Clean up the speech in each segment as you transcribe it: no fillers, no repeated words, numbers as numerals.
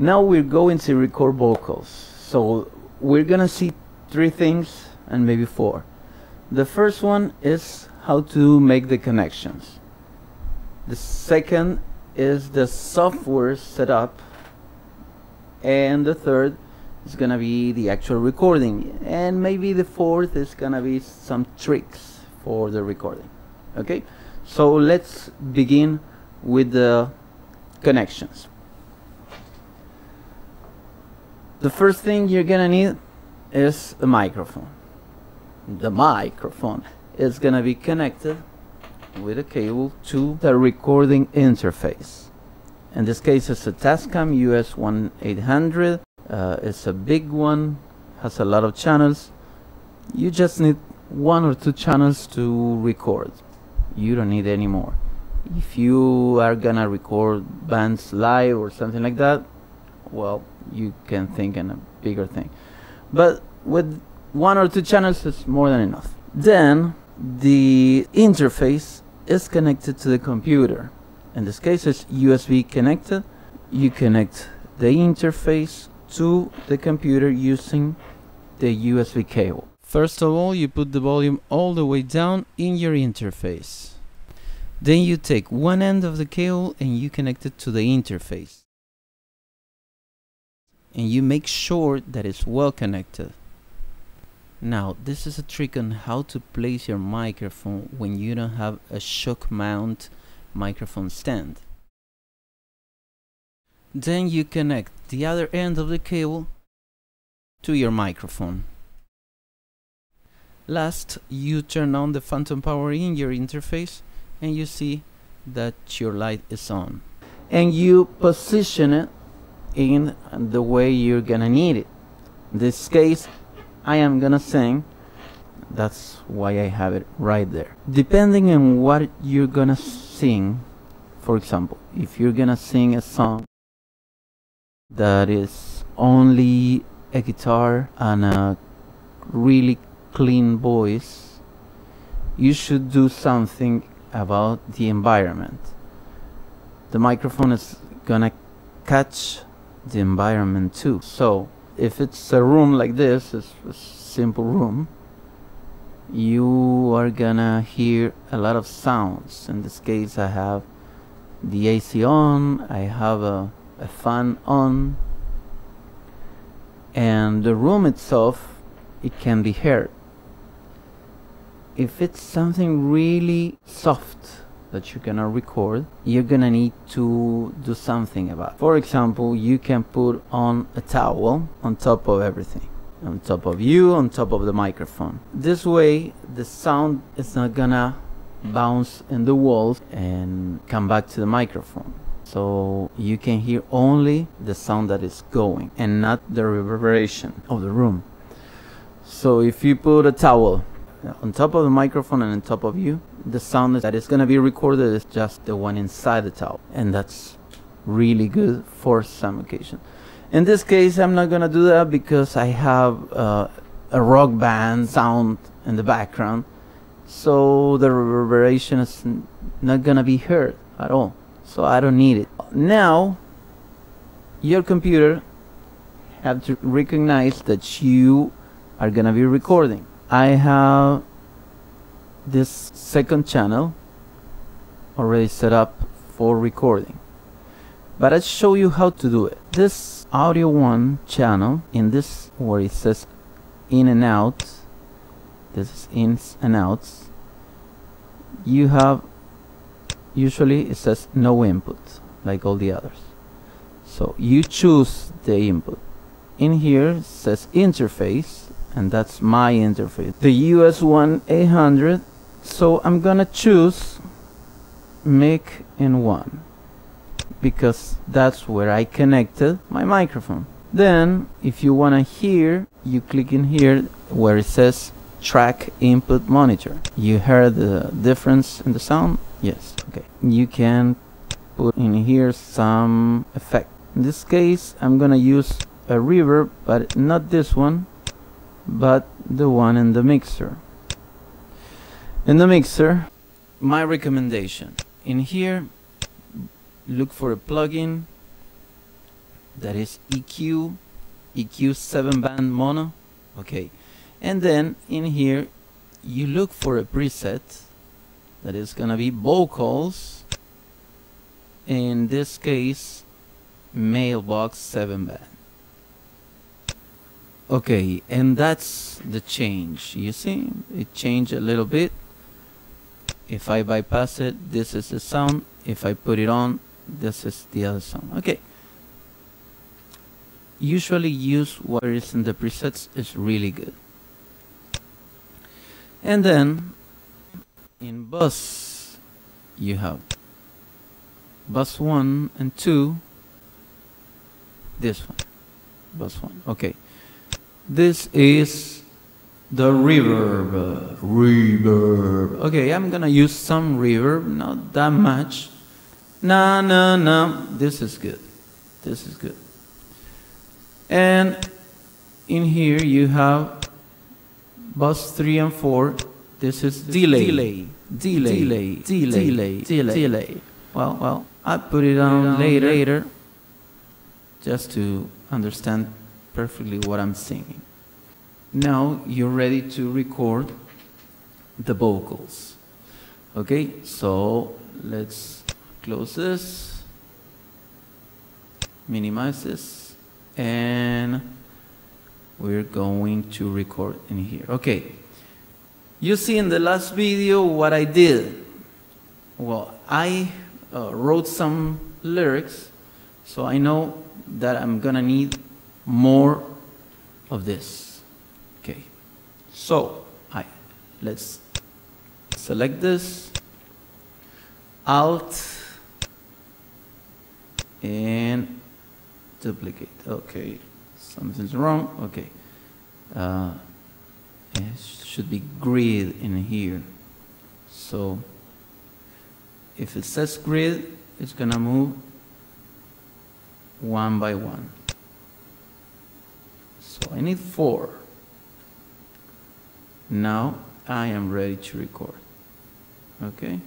Now we're going to record vocals. So we're gonna see three things and maybe four. The first one is how to make the connections. The second is the software setup, and the third is gonna be the actual recording, and maybe the fourth is gonna be some tricks for the recording. Okay, so let's begin with the connections. The first thing you're gonna need is a microphone. The microphone is gonna be connected with a cable to the recording interface. In this case, it's a Tascam US-1800. It's a big one, has a lot of channels. You just need one or two channels to record. You don't need any more. If you are gonna record bands live or something like that, well, you can think in a bigger thing. But with one or two channels, it's more than enough. Then the interface is connected to the computer. In this case, it's USB connected. You connect the interface to the computer using the USB cable. First of all, you put the volume all the way down in your interface. Then you take one end of the cable and you connect it to the interface. And you make sure that it's well connected. Now, this is a trick on how to place your microphone when you don't have a shock mount microphone stand. Then you connect the other end of the cable to your microphone. Last, you turn on the phantom power in your interface and you see that your light is on. And you position it in the way you're gonna need it. In this case, I am gonna sing. That's why I have it right there. Depending on what you're gonna sing, for example, if you're gonna sing a song that is only a guitar and a really clean voice, you should do something about the environment. The microphone is gonna catch the environment too. So if it's a room like this, it's a simple room, you are gonna hear a lot of sounds. In this case, I have the AC on, I have a fan on, and the room itself, it can be heard. If it's something really soft that you're gonna record, you're gonna need to do something about it. For example, you can put on a towel on top of everything, on top of you, on top of the microphone. This way the sound is not gonna bounce in the walls and come back to the microphone, so you can hear only the sound that is going and not the reverberation of the room. So if you put a towel on top of the microphone and on top of you, the sound that is going to be recorded is just the one inside the towel, and that's really good for some occasion. In this case, I'm not going to do that because I have a rock band sound in the background, so the reverberation is not going to be heard at all, so I don't need it. Now your computer have to recognize that you are going to be recording. I have this second channel already set up for recording, but I'll show you how to do it. This audio one channel, in this where it says in and out, this is ins and outs, you have, usually it says no input like all the others, so you choose the input. In here it says interface, and that's my interface, the US-1800. So I'm gonna choose mic in one because that's where I connected my microphone. Then if you wanna hear, you click in here where it says track input monitor. You heard the difference in the sound? Yes, okay. You can put in here some effect. In this case, I'm gonna use a reverb, but not this one, but the one in the mixer. In the mixer, my recommendation, in here look for a plugin that is EQ 7 band mono. Okay, and then in here you look for a preset that is gonna be vocals, in this case mailbox 7 band. Okay, and that's the change. You see, it changed a little bit. If I bypass it, this is the sound. If I put it on, this is the other sound. Okay. Usually use what is in the presets is really good. And then in bus, you have bus 1 and 2. This one, bus 1. Okay. This is the reverb. Okay, I'm gonna use some reverb, not that much. No, this is good. This is good. And in here you have bus 3 and 4. This is delay. Well, I put it on later just to understand perfectly what I'm singing. Now you're ready to record the vocals. Okay, so let's close this, minimize this, and we're going to record in here. Okay, you see in the last video what I did. Well, I wrote some lyrics, so I know that I'm gonna need more of this. Okay, so let's select this, Alt, and duplicate. Okay, something's wrong. Okay, it should be grid in here. So if it says grid, it's gonna move one by one. So I need 4. Now I am ready to record. Okay,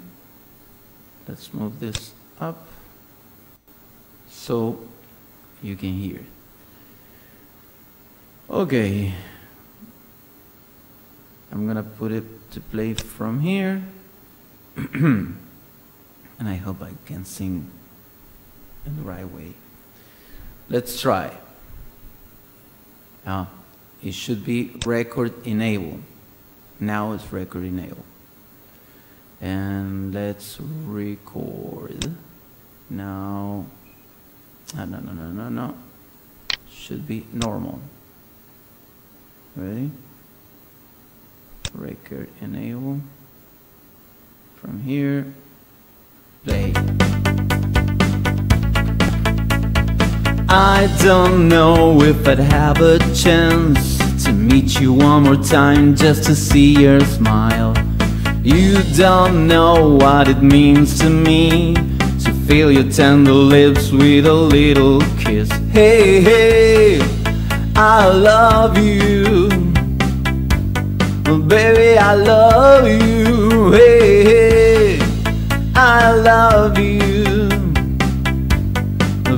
let's move this up so you can hear it. Okay, I'm gonna put it to play from here. And I hope I can sing in the right way. Let's try. Now, it should be record enable. Now it's record enable. And let's record. Now, no. Should be normal. Ready? Record enable. From here, play. I don't know if I'd have a chance to meet you one more time just to see your smile. You don't know what it means to me to feel your tender lips with a little kiss. Hey, hey, I love you. Baby, I love you. Hey, hey, I love you.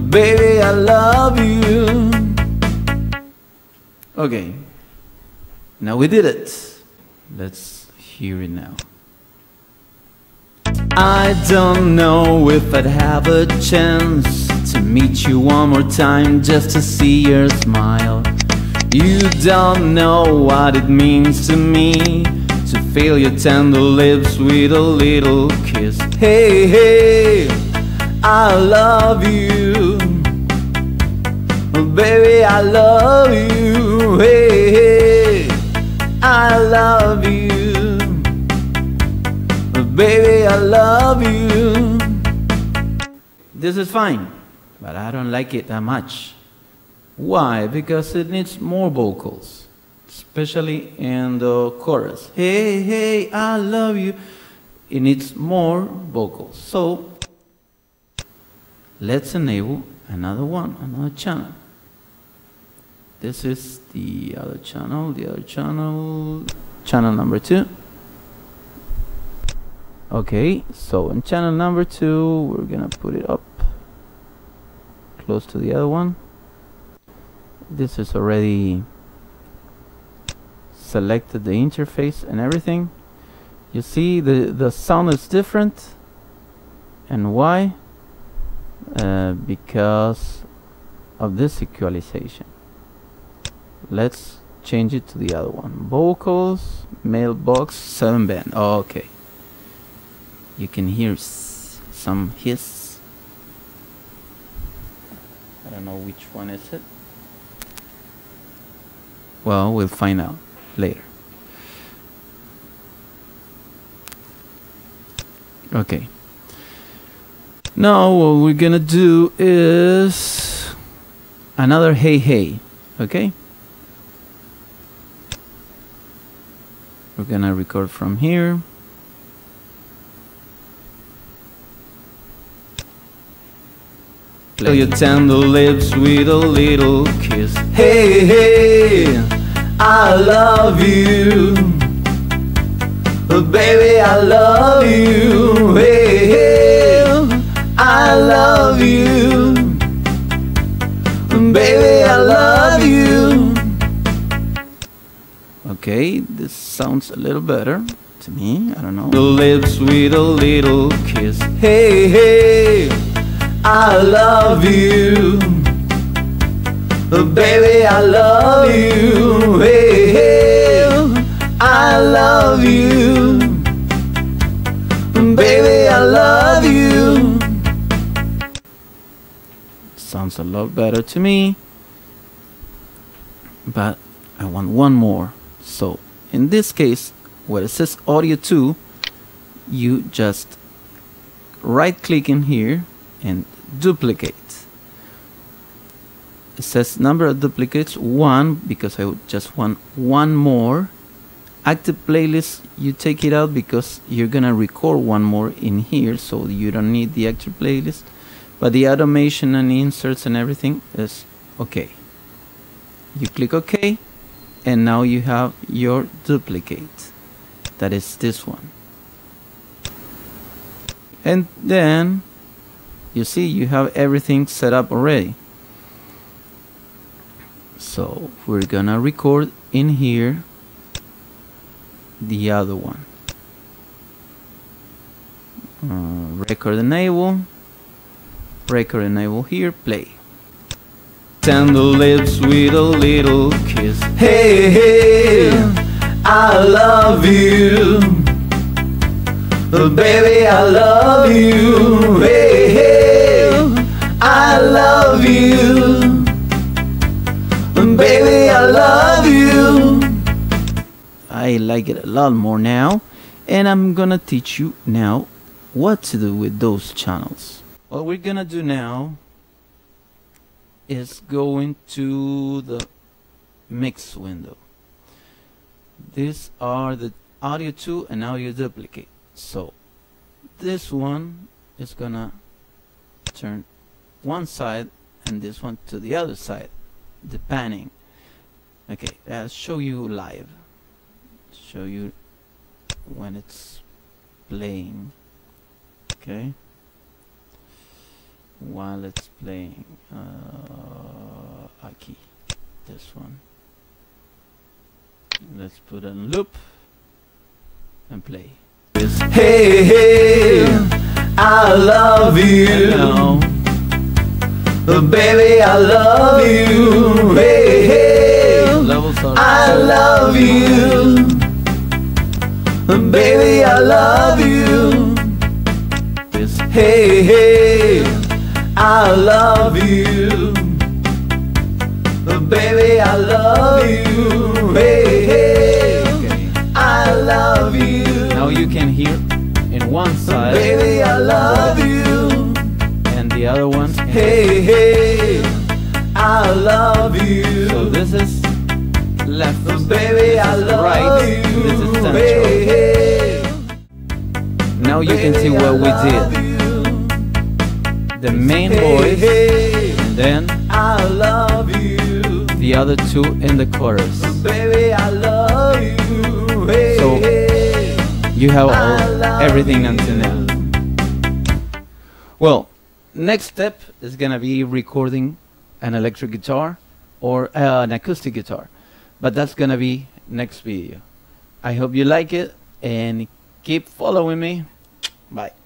Baby, I love you. Okay, now we did it. Let's hear it now. I don't know if I'd have a chance to meet you one more time just to see your smile. You don't know what it means to me to feel your tender lips with a little kiss. Hey, hey, I love you. Baby, I love you. Hey, hey, I love you. Baby, I love you. This is fine, but I don't like it that much. Why? Because it needs more vocals, especially in the chorus. Hey, hey, I love you. It needs more vocals. So let's enable another one, another channel. This is the other channel, channel number 2. Okay, so in channel number 2, we're gonna put it up close to the other one. this is already selected, the interface and everything. You see the sound is different. And why? Because of this equalization. Let's change it to the other one. Vocals, mailbox, 7-band. Okay. You can hear some hiss. I don't know which one is it. Well, we'll find out later. Okay. Now what we're gonna do is another hey hey. Okay. We're gonna record from here. Play your tender lips with a little kiss. Hey hey, I love you. Baby, I love you. Hey hey, I love you. Baby, I love you. Okay, this sounds a little better to me, I don't know. The lips with a little kiss. Hey hey, I love you. Baby, I love you. Hey hey, I love you. Baby, I love you. Sounds a lot better to me, but I want one more. So in this case, where it says audio 2, you just right click in here and duplicate. It says number of duplicates 1, because I would just want one more. Active playlist, you take it out because you're gonna record one more in here, so you don't need the active playlist. But the automation and inserts and everything is okay. You click OK, and now you have your duplicate. That is this one. And then you see you have everything set up already. So we're gonna record in here the other one. Record enable. Record enable here. Play. Tender lips with a little kiss. Hey hey, I love you. Baby, I love you. Hey hey, I love you. Baby, I love you. I like it a lot more now, and I'm gonna teach you now what to do with those channels. What we're gonna do now is go into the mix window. These are the audio 2 and audio duplicate. So this one is gonna turn one side and this one to the other side, the panning. Okay, I'll show you live. Show you when it's playing. Okay, while it's playing, Aki, this one, let's put on loop and play. Hey hey, I love you. Baby, I love you. Hey hey, I love you. Baby, I love you. Hey hey, I love you. Baby, I love you. Hey hey, okay. I love you. Now you can hear in one side, baby, I love you, and the other one, hey hey, I love you. So this is left, baby, I love right. You. This is central. Hey, hey. Now you can see what we did. The main voice, hey, and then I love you. The other two in the chorus. Baby, I love you. Hey, so you have all, everything until now. Well, next step is gonna be recording an electric guitar or an acoustic guitar. But that's gonna be next video. I hope you like it and keep following me. Bye.